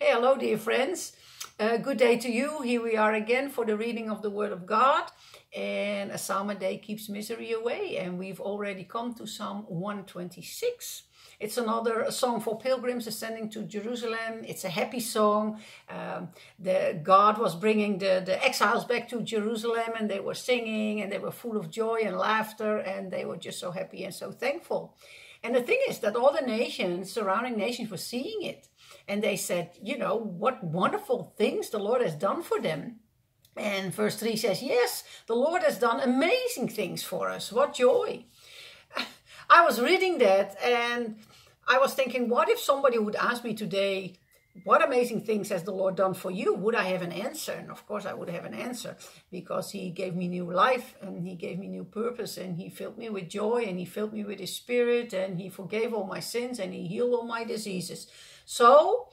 Hey, hello dear friends. Good day to you. Here we are again for the reading of the Word of God. And a psalm a day keeps misery away. And we've already come to Psalm 126. It's another song for pilgrims ascending to Jerusalem. It's a happy song. God was bringing the exiles back to Jerusalem, and they were singing and they were full of joy and laughter, and they were just so happy and so thankful. And the thing is that all the nations, surrounding nations, were seeing it. And they said, you know, what wonderful things the Lord has done for them. And verse 3 says, yes, the Lord has done amazing things for us. What joy. I was reading that and I was thinking, what if somebody would ask me today, what amazing things has the Lord done for you? Would I have an answer? And of course I would have an answer, because he gave me new life and he gave me new purpose and he filled me with joy and he filled me with his spirit and he forgave all my sins and he healed all my diseases. So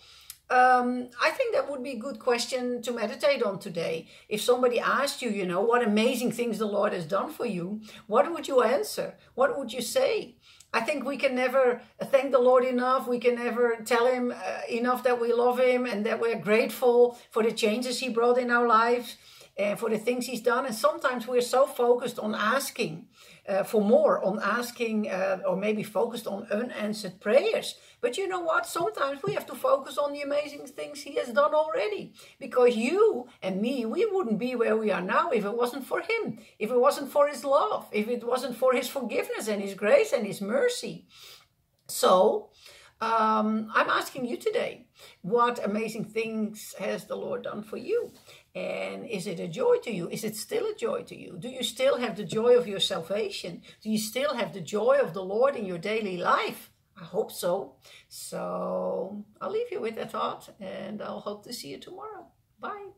I think that would be a good question to meditate on today. If somebody asked you, you know, what amazing things the Lord has done for you, what would you answer? What would you say? I think we can never thank the Lord enough. We can never tell him enough that we love him and that we're grateful for the changes he brought in our lives and for the things he's done. And sometimes we're so focused on asking for more, on asking or maybe focused on unanswered prayers. But you know what? Sometimes we have to focus on the amazing things he has done already. Because you and me, we wouldn't be where we are now if it wasn't for him, if it wasn't for his love, if it wasn't for his forgiveness and his grace and his mercy. So I'm asking you today, what amazing things has the Lord done for you? And is it a joy to you? Is it still a joy to you? Do you still have the joy of your salvation? Do you still have the joy of the Lord in your daily life? I hope so. So I'll leave you with that thought, and I'll hope to see you tomorrow. Bye.